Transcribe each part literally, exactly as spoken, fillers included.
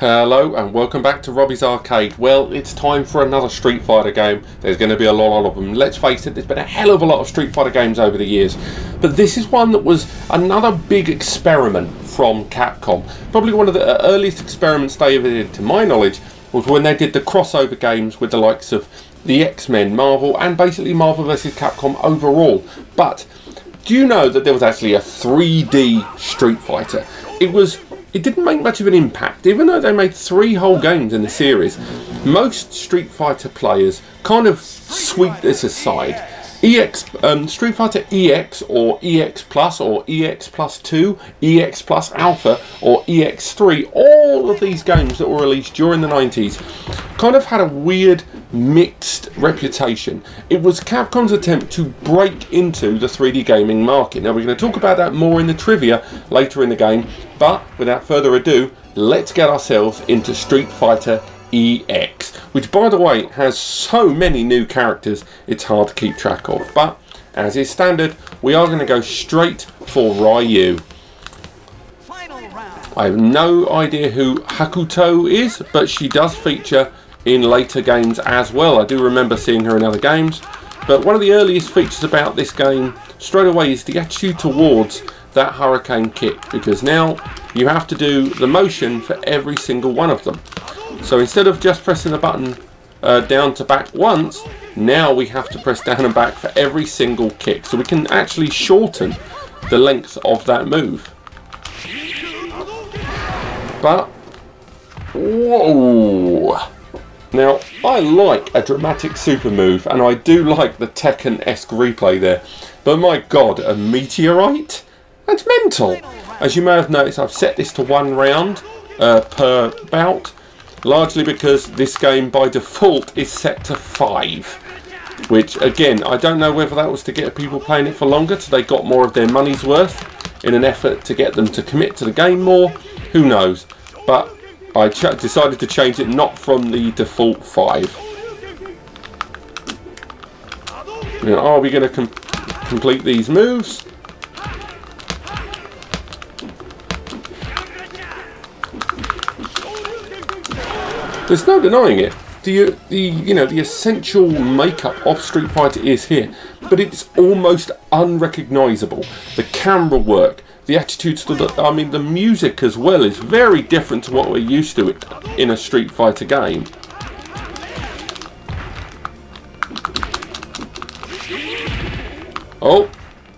Hello and welcome back to Robbie's Arcade. Well, it's time for another Street Fighter game. There's going to be a lot of them. Let's face it, there's been a hell of a lot of Street Fighter games over the years. But this is one that was another big experiment from Capcom. Probably one of the earliest experiments they ever did, to my knowledge, was when they did the crossover games with the likes of the X-Men, Marvel, and basically Marvel versus Capcom overall. But do you know that there was actually a three D Street Fighter? It was... It didn't make much of an impact, even though they made three whole games in the series. Most Street Fighter players kind of sweep this aside. E X, um, Street Fighter E X or E X Plus or E X Plus two, E X Plus Alpha or E X three, all of these games that were released during the nineties kind of had a weird mixed reputation. It was Capcom's attempt to break into the three D gaming market. Now we're going to talk about that more in the trivia later in the game, but without further ado, let's get ourselves into Street Fighter E X, which by the way has so many new characters it's hard to keep track of, but as is standard we are going to go straight for Ryu. I have no idea who Hakuto is, but she does feature in later games as well. I do remember seeing her in other games, but one of the earliest features about this game straight away is the attitude towards that hurricane kick, because now you have to do the motion for every single one of them. So instead of just pressing the button uh, down to back once, now we have to press down and back for every single kick. So we can actually shorten the length of that move. But, whoa! Now, I like a dramatic super move, and I do like the Tekken-esque replay there. But my god, a meteorite? That's mental! As you may have noticed, I've set this to one round uh, per bout. Largely because this game by default is set to five, which again I don't know whether that was to get people playing it for longer so they got more of their money's worth in an effort to get them to commit to the game more, who knows, but I ch decided to change it not from the default five. Now, are we going to com complete these moves? There's no denying it. The, the, you know, the essential makeup of Street Fighter is here, but it's almost unrecognisable. The camera work, the attitudes to the... I mean, the music as well is very different to what we're used to in a Street Fighter game. Oh,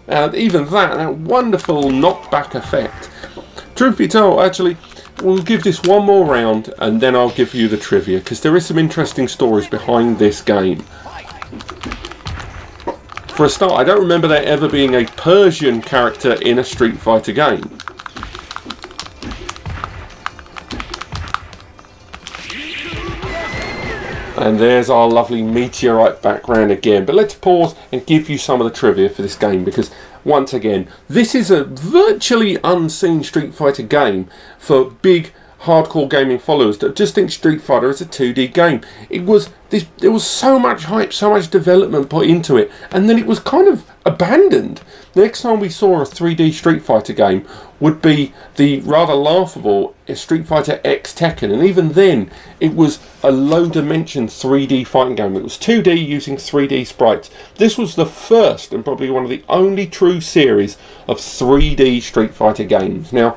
and even that, that wonderful knockback effect. Truth be told, actually... We'll give this one more round and then I'll give you the trivia, because there is some interesting stories behind this game. For a start, I don't remember there ever being a Persian character in a Street Fighter game. And there's our lovely meteorite background again. But let's pause and give you some of the trivia for this game, because once again, this is a virtually unseen Street Fighter game for big hardcore gaming followers that just think Street Fighter is a two D game. It was this, there was so much hype, so much development put into it, and then it was kind of abandoned. The next time we saw a three D Street Fighter game would be the rather laughable Street Fighter X Tekken, and even then it was a low dimension three D fighting game. It was two D using three D sprites. This was the first and probably one of the only true series of three D Street Fighter games. Now,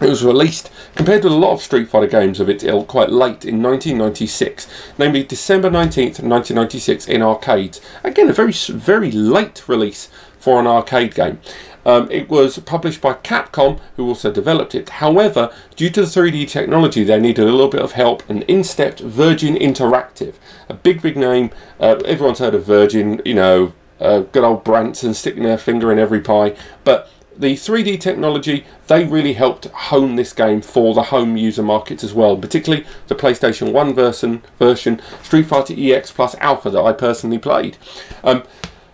it was released, compared with a lot of Street Fighter games of its ilk, quite late in nineteen ninety-six, namely December nineteenth, nineteen ninety-six in arcades. Again, a very, very late release for an arcade game. Um, it was published by Capcom, who also developed it. However, due to the three D technology, they needed a little bit of help, and in stepped Virgin Interactive. A big, big name. Uh, everyone's heard of Virgin, you know, uh, good old Branson sticking their finger in every pie. But the three D technology, they really helped hone this game for the home user markets as well, particularly the PlayStation one version, version Street Fighter E X Plus Alpha that I personally played. Um,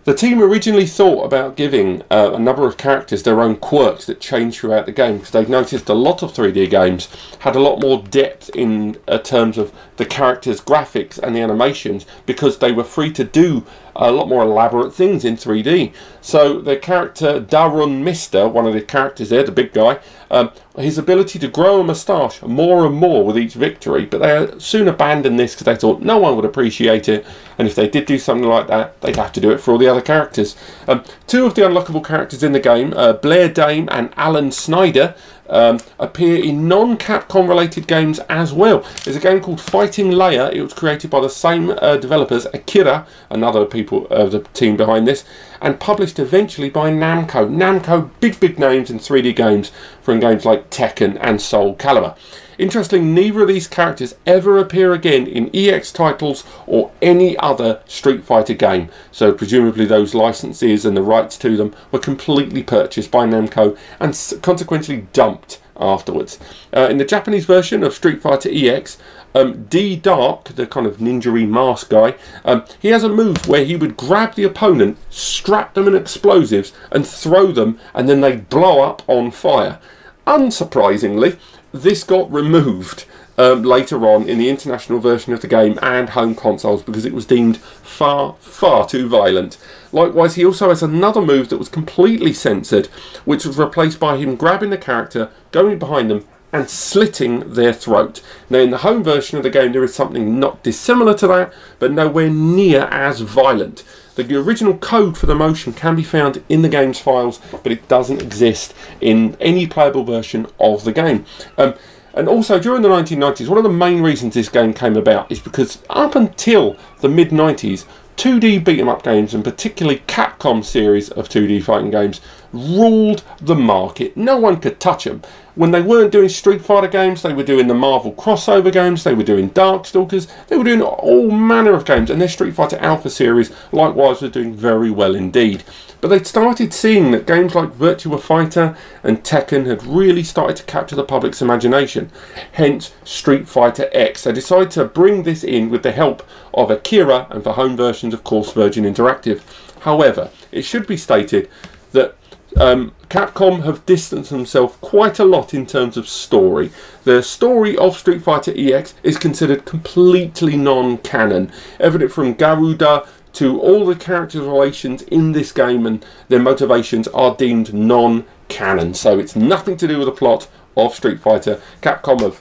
the team originally thought about giving uh, a number of characters their own quirks that changed throughout the game, because they've noticed a lot of three D games had a lot more depth in uh, terms of the characters' graphics and the animations, because they were free to do a lot more elaborate things in three D. So the character Darun Mister, one of the characters there, the big guy, um, his ability to grow a moustache more and more with each victory, but they soon abandoned this because they thought no one would appreciate it, and if they did do something like that, they'd have to do it for all the other characters. Um, two of the unlockable characters in the game, uh, Blair Dame and Allen Snider, Um, appear in non-Capcom related games as well. There's a game called Fighting Layer. It was created by the same uh, developers, Akira, another people of uh, the team behind this, and published eventually by Namco. Namco, big big names in three D games, from games like Tekken and Soul Calibur. Interestingly, neither of these characters ever appear again in E X titles or any other Street Fighter game, so presumably those licenses and the rights to them were completely purchased by Namco and consequently dumped afterwards. Uh, in the Japanese version of Street Fighter E X, um, D. Dark, the kind of ninja-y mask guy, um, he has a move where he would grab the opponent, strap them in explosives and throw them, and then they blow up on fire. Unsurprisingly, this got removed um, later on in the international version of the game and home consoles because it was deemed far, far too violent. Likewise, he also has another move that was completely censored, which was replaced by him grabbing the character, going behind them and slitting their throat. Now, in the home version of the game, there is something not dissimilar to that, but nowhere near as violent. The original code for the motion can be found in the game's files, but it doesn't exist in any playable version of the game. Um, and also, during the nineteen nineties, one of the main reasons this game came about is because up until the mid nineties, two D beat-em-up games, and particularly Capcom series of two D fighting games, ruled the market. No one could touch them. When they weren't doing Street Fighter games, they were doing the Marvel crossover games, they were doing Darkstalkers, they were doing all manner of games, and their Street Fighter Alpha series, likewise, were doing very well indeed. But they'd started seeing that games like Virtua Fighter and Tekken had really started to capture the public's imagination, hence Street Fighter X. They decided to bring this in with the help of Akira and, for home versions, of course, Virgin Interactive. However, it should be stated that um, Capcom have distanced themselves quite a lot in terms of story. The story of Street Fighter E X is considered completely non-canon, evident from Garuda to all the characters' relations in this game, and their motivations are deemed non-canon. So it's nothing to do with the plot of Street Fighter. Capcom have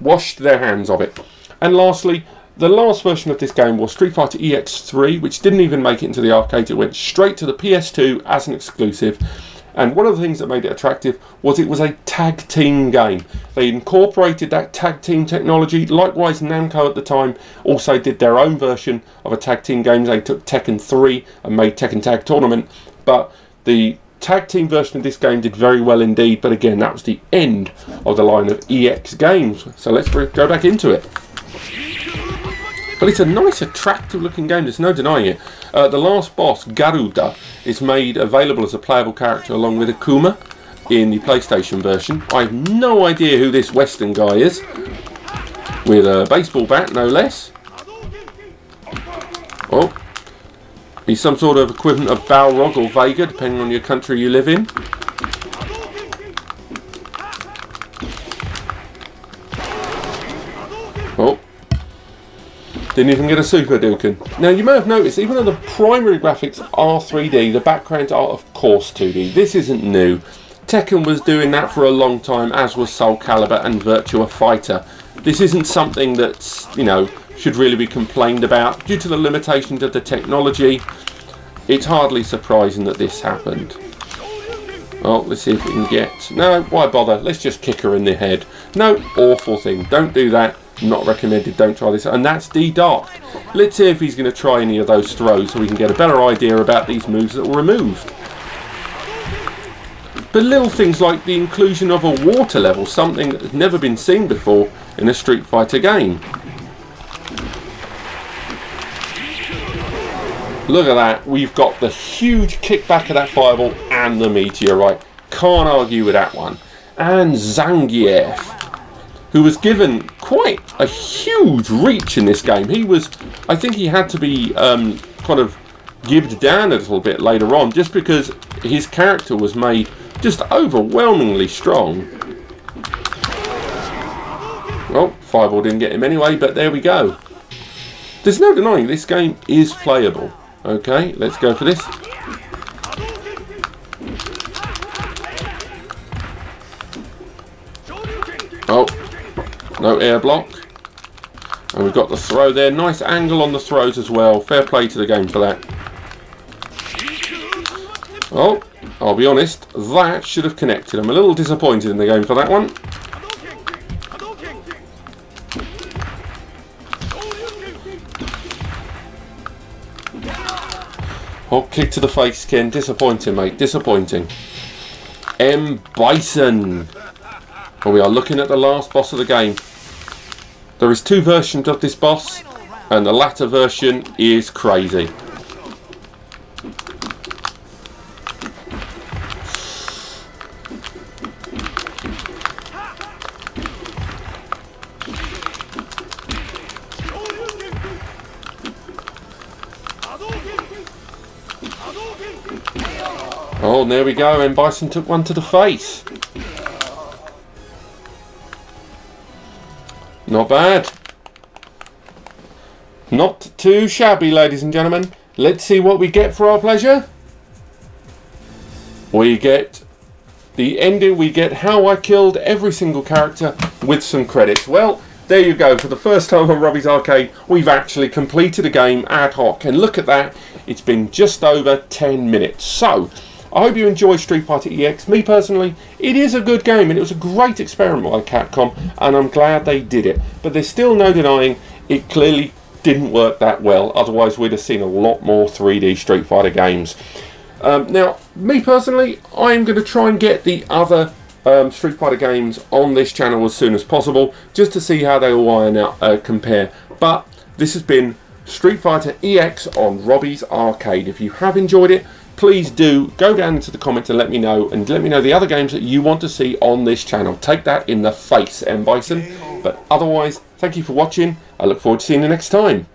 washed their hands of it. And lastly, the last version of this game was Street Fighter E X three, which didn't even make it into the arcade. It went straight to the P S two as an exclusive. And one of the things that made it attractive was it was a tag team game. They incorporated that tag team technology. Likewise, Namco at the time also did their own version of a tag team game. They took Tekken three and made Tekken Tag Tournament. But the tag team version of this game did very well indeed. But again, that was the end of the line of E X games. So let's go back into it. But it's a nice, attractive looking game, there's no denying it. Uh, the last boss, Garuda, is made available as a playable character along with Akuma in the PlayStation version. I have no idea who this Western guy is, with a baseball bat, no less. Oh, he's some sort of equivalent of Balrog or Vega, depending on your country you live in. Oh. Didn't even get a Super Duken. Now, you may have noticed, even though the primary graphics are three D, the backgrounds are, of course, two D. This isn't new. Tekken was doing that for a long time, as was Soul Calibur and Virtua Fighter. This isn't something that's, you know, should really be complained about. Due to the limitations of the technology, it's hardly surprising that this happened. Well, let's see if we can get... No, why bother? Let's just kick her in the head. No, awful thing. Don't do that. Not recommended, don't try this. And that's D. Dark. Let's see if he's going to try any of those throws so we can get a better idea about these moves that were removed. But little things like the inclusion of a water level, something that has never been seen before in a Street Fighter game. Look at that, we've got the huge kickback of that fireball and the meteorite. Can't argue with that one. And Zangief, who was given quite a huge reach in this game. He was, I think he had to be um, kind of gibbed down a little bit later on, just because his character was made just overwhelmingly strong. Well, fireball didn't get him anyway, but there we go. There's no denying this game is playable. Okay, let's go for this. Oh, no air block. And we've got the throw there. Nice angle on the throws as well. Fair play to the game for that. Oh, I'll be honest, that should have connected. I'm a little disappointed in the game for that one. Oh, kick to the face, Ken. Disappointing, mate. Disappointing. M. Bison. Well, we are looking at the last boss of the game. There is two versions of this boss, and the latter version is crazy. Oh, there we go. M. Bison took one to the face. Not bad. Not too shabby, ladies and gentlemen. Let's see what we get for our pleasure. We get the ending. We get how I killed every single character with some credits. Well, there you go. For the first time on Robbie's Arcade, we've actually completed a game ad hoc. And look at that. It's been just over ten minutes. So, I hope you enjoy Street Fighter E X. Me personally, it is a good game and it was a great experiment by Capcom and I'm glad they did it. But there's still no denying it clearly didn't work that well. Otherwise we'd have seen a lot more three D Street Fighter games. Um, now, me personally, I'm going to try and get the other um, Street Fighter games on this channel as soon as possible just to see how they all iron out, uh, compare. But this has been Street Fighter E X on Robbie's Arcade. If you have enjoyed it, please do go down into the comments and let me know, and let me know the other games that you want to see on this channel. Take that in the face, M. Bison. But otherwise, thank you for watching. I look forward to seeing you next time.